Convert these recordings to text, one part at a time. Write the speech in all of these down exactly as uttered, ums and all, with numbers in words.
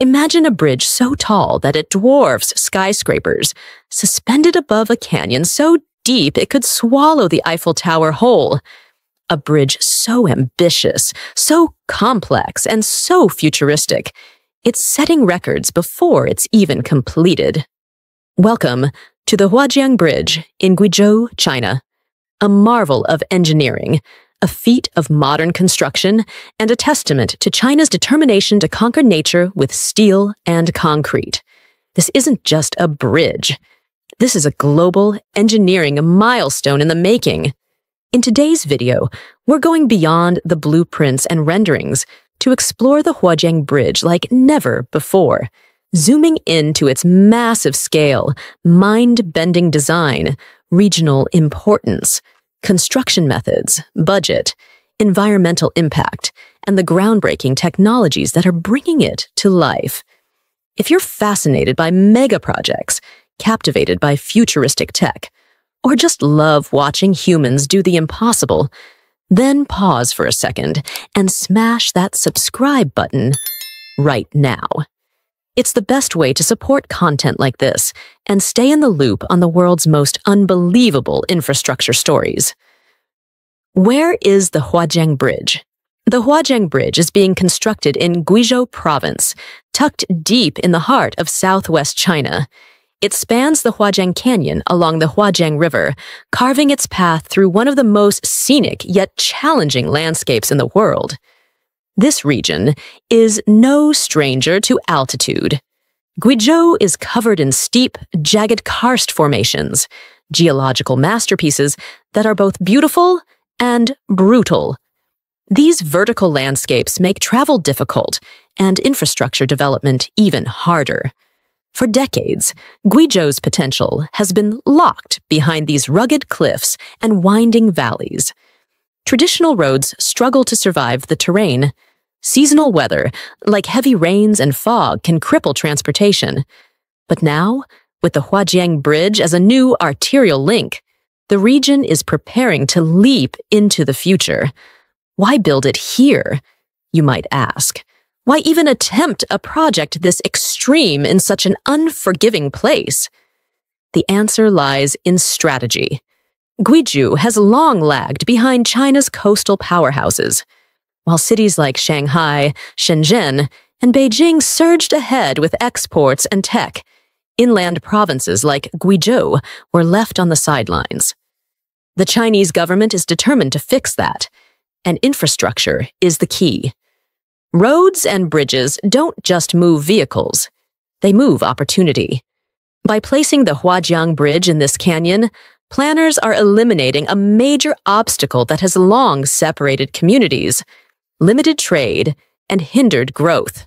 Imagine a bridge so tall that it dwarfs skyscrapers, suspended above a canyon so deep it could swallow the Eiffel Tower whole. A bridge so ambitious, so complex, and so futuristic. It's setting records before it's even completed. Welcome to the Huajiang Bridge in Guizhou, China. A marvel of engineering, a feat of modern construction, and a testament to China's determination to conquer nature with steel and concrete. This isn't just a bridge. This is a global engineering milestone in the making. In today's video, we're going beyond the blueprints and renderings to explore the Huajiang Bridge like never before, zooming into its massive scale, mind-bending design, regional importance, construction methods, budget, environmental impact, and the groundbreaking technologies that are bringing it to life. If you're fascinated by mega projects, captivated by futuristic tech, or just love watching humans do the impossible, then pause for a second and smash that subscribe button right now. It's the best way to support content like this and stay in the loop on the world's most unbelievable infrastructure stories. Where is the Huajiang Bridge? The Huajiang Bridge is being constructed in Guizhou Province, tucked deep in the heart of southwest China. It spans the Huajiang Canyon along the Huajiang River, carving its path through one of the most scenic yet challenging landscapes in the world. This region is no stranger to altitude. Guizhou is covered in steep, jagged karst formations, geological masterpieces that are both beautiful and brutal. These vertical landscapes make travel difficult and infrastructure development even harder. For decades, Guizhou's potential has been locked behind these rugged cliffs and winding valleys. Traditional roads struggle to survive the terrain. Seasonal weather, like heavy rains and fog, can cripple transportation. But now, with the Huajiang Bridge as a new arterial link, the region is preparing to leap into the future. Why build it here, you might ask? Why even attempt a project this extreme in such an unforgiving place? The answer lies in strategy. Guizhou has long lagged behind China's coastal powerhouses, while cities like Shanghai, Shenzhen, and Beijing surged ahead with exports and tech. Inland provinces like Guizhou were left on the sidelines. The Chinese government is determined to fix that, and infrastructure is the key. Roads and bridges don't just move vehicles, they move opportunity. By placing the Huajiang Bridge in this canyon, planners are eliminating a major obstacle that has long separated communities, limited trade, and hindered growth.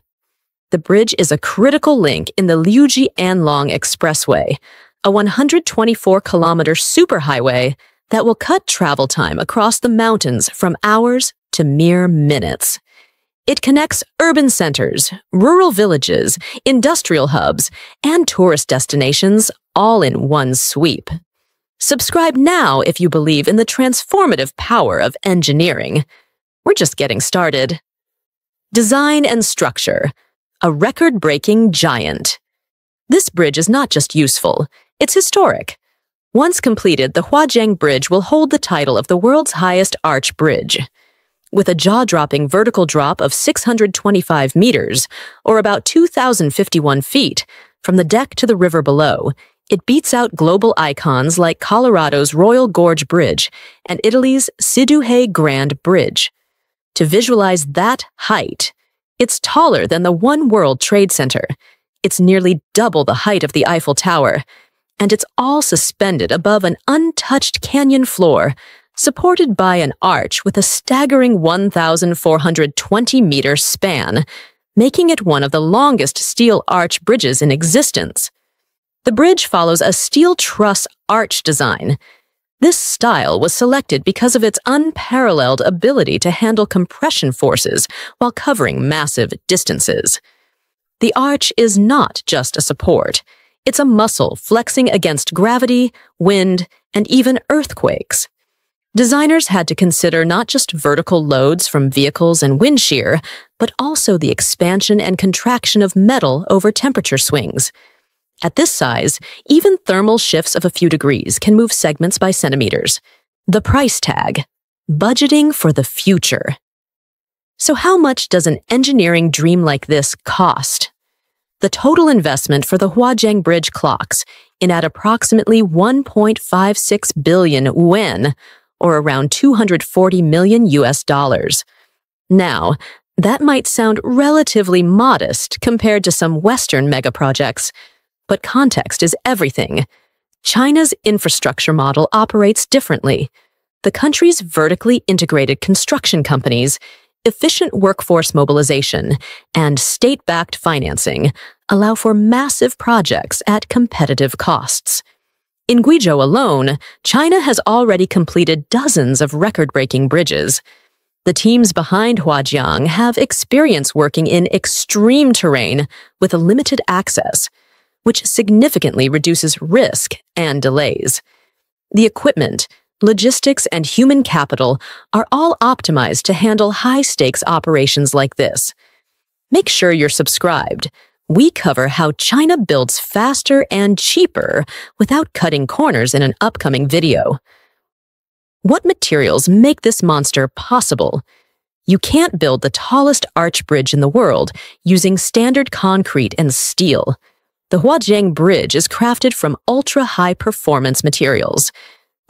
The bridge is a critical link in the Liuji Anlong Expressway, a one hundred twenty-four kilometer superhighway that will cut travel time across the mountains from hours to mere minutes. It connects urban centers, rural villages, industrial hubs, and tourist destinations all in one sweep. Subscribe now if you believe in the transformative power of engineering. We're just getting started. Design and structure. A record-breaking giant. This bridge is not just useful, it's historic. Once completed, the Huajiang Bridge will hold the title of the world's highest arch bridge. With a jaw-dropping vertical drop of six hundred twenty-five meters, or about two thousand fifty-one feet, from the deck to the river below, it beats out global icons like Colorado's Royal Gorge Bridge and Italy's Siduhe Grand Bridge. To visualize that height, it's taller than the One World Trade Center, it's nearly double the height of the Eiffel Tower, and it's all suspended above an untouched canyon floor, supported by an arch with a staggering one thousand four hundred twenty meter span, making it one of the longest steel arch bridges in existence. The bridge follows a steel truss arch design. This style was selected because of its unparalleled ability to handle compression forces while covering massive distances. The arch is not just a support. It's a muscle flexing against gravity, wind, and even earthquakes. designers had to consider not just vertical loads from vehicles and wind shear, but also the expansion and contraction of metal over temperature swings. At this size, even thermal shifts of a few degrees can move segments by centimeters. The price tag. Budgeting for the future. So how much does an engineering dream like this cost? The total investment for the Huajiang Bridge clocks in at approximately one point five six billion won, or around two hundred forty million U S dollars. Now, that might sound relatively modest compared to some Western megaprojects, but context is everything. China's infrastructure model operates differently. The country's vertically integrated construction companies, efficient workforce mobilization, and state-backed financing allow for massive projects at competitive costs. In Guizhou alone, China has already completed dozens of record-breaking bridges. The teams behind Huajiang have experience working in extreme terrain with a limited access, which significantly reduces risk and delays. The equipment, logistics, and human capital are all optimized to handle high-stakes operations like this. Make sure you're subscribed. We cover how China builds faster and cheaper without cutting corners in an upcoming video. What materials make this monster possible? You can't build the tallest arch bridge in the world using standard concrete and steel. The Huajiang Bridge is crafted from ultra-high-performance materials.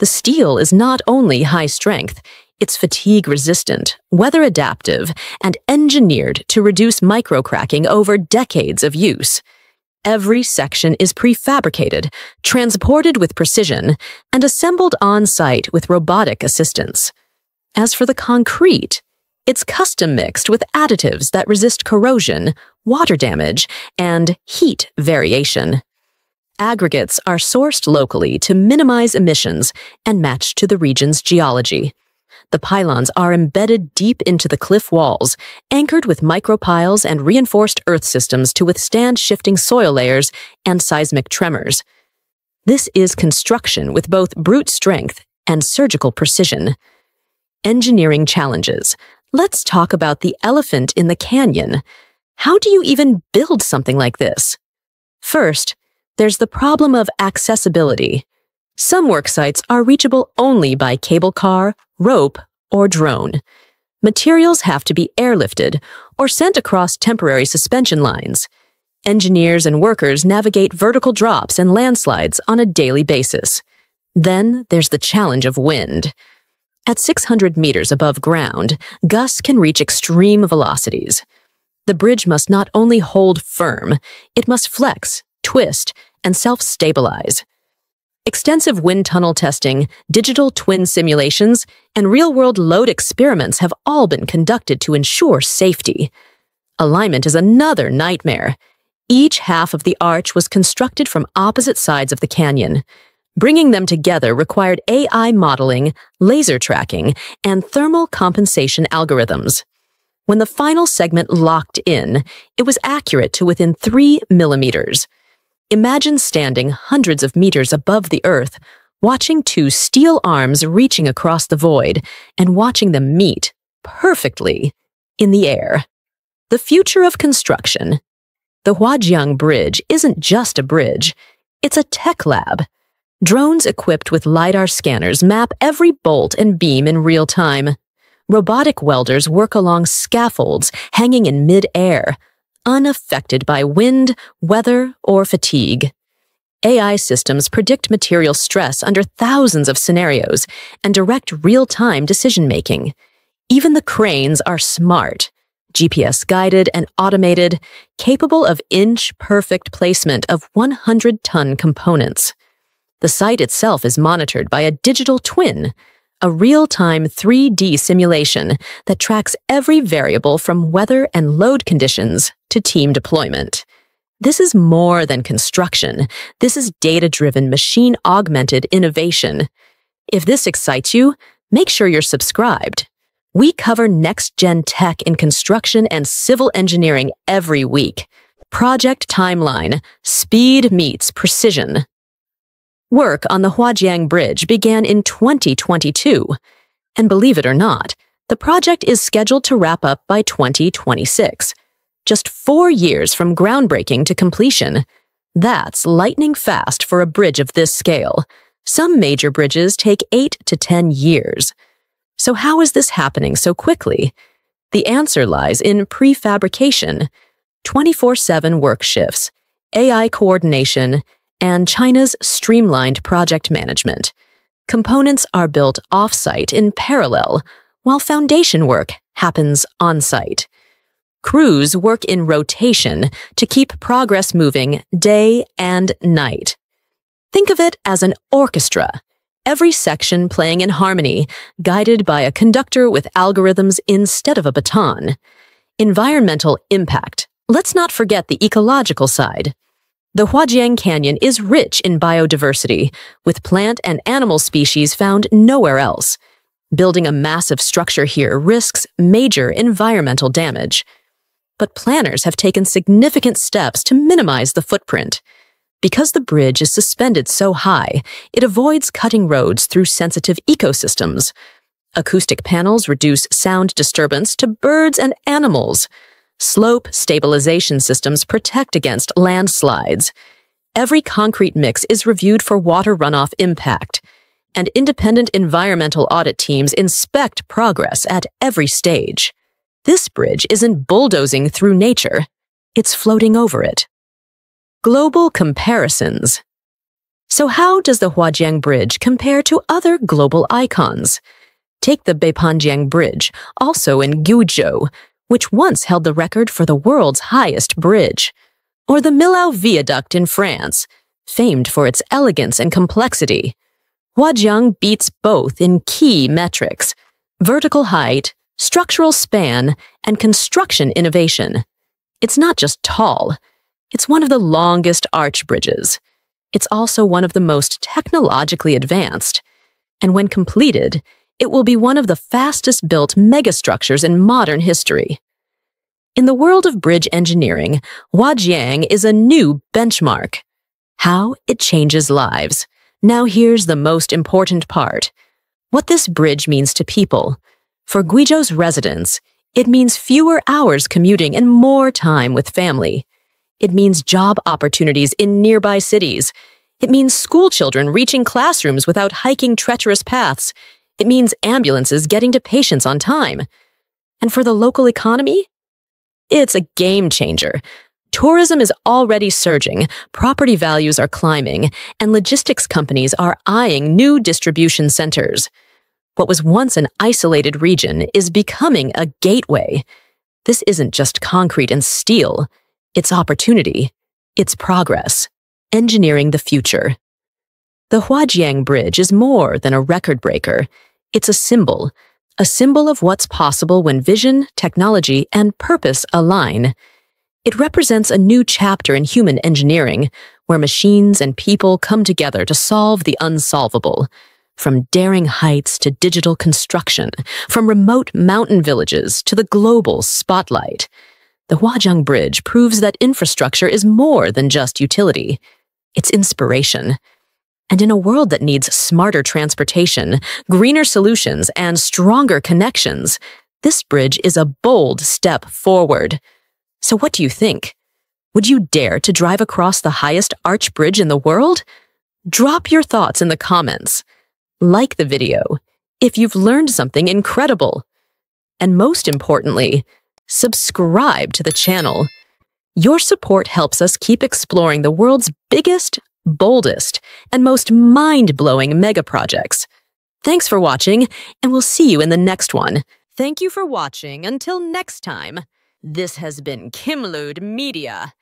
The steel is not only high-strength, it's fatigue-resistant, weather-adaptive, and engineered to reduce microcracking over decades of use. Every section is prefabricated, transported with precision, and assembled on-site with robotic assistance. As for the concrete, it's custom-mixed with additives that resist corrosion, water damage, and heat variation. Aggregates are sourced locally to minimize emissions and match to the region's geology. The pylons are embedded deep into the cliff walls, anchored with micropiles and reinforced earth systems to withstand shifting soil layers and seismic tremors. This is construction with both brute strength and surgical precision. Engineering challenges. Let's talk about the elephant in the canyon. How do you even build something like this? First, there's the problem of accessibility. Some worksites are reachable only by cable car, rope, or drone. Materials have to be airlifted or sent across temporary suspension lines. Engineers and workers navigate vertical drops and landslides on a daily basis. Then there's the challenge of wind. At six hundred meters above ground, gusts can reach extreme velocities. The bridge must not only hold firm, it must flex, twist, and self-stabilize. Extensive wind tunnel testing, digital twin simulations, and real-world load experiments have all been conducted to ensure safety. Alignment is another nightmare. Each half of the arch was constructed from opposite sides of the canyon. Bringing them together required A I modeling, laser tracking, and thermal compensation algorithms. When the final segment locked in, it was accurate to within three millimeters. Imagine standing hundreds of meters above the earth, watching two steel arms reaching across the void and watching them meet perfectly in the air. The future of construction. The Huajiang Bridge isn't just a bridge, it's a tech lab. Drones equipped with LiDAR scanners map every bolt and beam in real time. Robotic welders work along scaffolds hanging in mid-air, unaffected by wind, weather, or fatigue. A I systems predict material stress under thousands of scenarios and direct real-time decision-making. Even the cranes are smart, G P S-guided and automated, capable of inch-perfect placement of one hundred ton components. The site itself is monitored by a digital twin, a real-time three D simulation that tracks every variable from weather and load conditions to team deployment. This is more than construction. This is data-driven, machine-augmented innovation. If this excites you, make sure you're subscribed. We cover next-gen tech in construction and civil engineering every week. Project timeline. Speed meets precision. Work on the Huajiang Bridge began in twenty twenty-two. And believe it or not, the project is scheduled to wrap up by twenty twenty-six, just four years from groundbreaking to completion. That's lightning fast for a bridge of this scale. Some major bridges take eight to ten years. So how is this happening so quickly? The answer lies in prefabrication, twenty-four seven work shifts, A I coordination, and China's streamlined project management. Components are built off-site in parallel, while foundation work happens on-site. Crews work in rotation to keep progress moving day and night. Think of it as an orchestra, every section playing in harmony, guided by a conductor with algorithms instead of a baton. Environmental impact. Let's not forget the ecological side. The Huajiang Canyon is rich in biodiversity, with plant and animal species found nowhere else. Building a massive structure here risks major environmental damage. But planners have taken significant steps to minimize the footprint. Because the bridge is suspended so high, it avoids cutting roads through sensitive ecosystems. Acoustic panels reduce sound disturbance to birds and animals. Slope stabilization systems protect against landslides. Every concrete mix is reviewed for water runoff impact, and independent environmental audit teams inspect progress at every stage. This bridge isn't bulldozing through nature, it's floating over it. Global comparisons. So how does the Huajiang Bridge compare to other global icons? Take the Beipanjiang Bridge, also in Guizhou, which once held the record for the world's highest bridge. Or the Millau Viaduct in France, famed for its elegance and complexity. Huajiang beats both in key metrics: vertical height, structural span, and construction innovation. It's not just tall. It's one of the longest arch bridges. It's also one of the most technologically advanced. And when completed, it will be one of the fastest-built megastructures in modern history. In the world of bridge engineering, Huajiang is a new benchmark. How it changes lives. Now here's the most important part. What this bridge means to people. For Guizhou's residents, it means fewer hours commuting and more time with family. It means job opportunities in nearby cities. It means schoolchildren reaching classrooms without hiking treacherous paths. It means ambulances getting to patients on time. And for the local economy? It's a game changer. Tourism is already surging, property values are climbing, and logistics companies are eyeing new distribution centers. What was once an isolated region is becoming a gateway. This isn't just concrete and steel. It's opportunity, it's progress, engineering the future. The Huajiang Bridge is more than a record breaker. It's a symbol, a symbol of what's possible when vision, technology, and purpose align. It represents a new chapter in human engineering, where machines and people come together to solve the unsolvable. From daring heights to digital construction, from remote mountain villages to the global spotlight. The Huajiang Bridge proves that infrastructure is more than just utility. It's inspiration. And in a world that needs smarter transportation, greener solutions, and stronger connections, this bridge is a bold step forward. So what do you think? Would you dare to drive across the highest arch bridge in the world? Drop your thoughts in the comments. Like the video if you've learned something incredible. And most importantly, subscribe to the channel. Your support helps us keep exploring the world's biggest, boldest, and most mind-blowing mega projects. Thanks for watching, and we'll see you in the next one. Thank you for watching. Until next time, this has been Kimlud Media.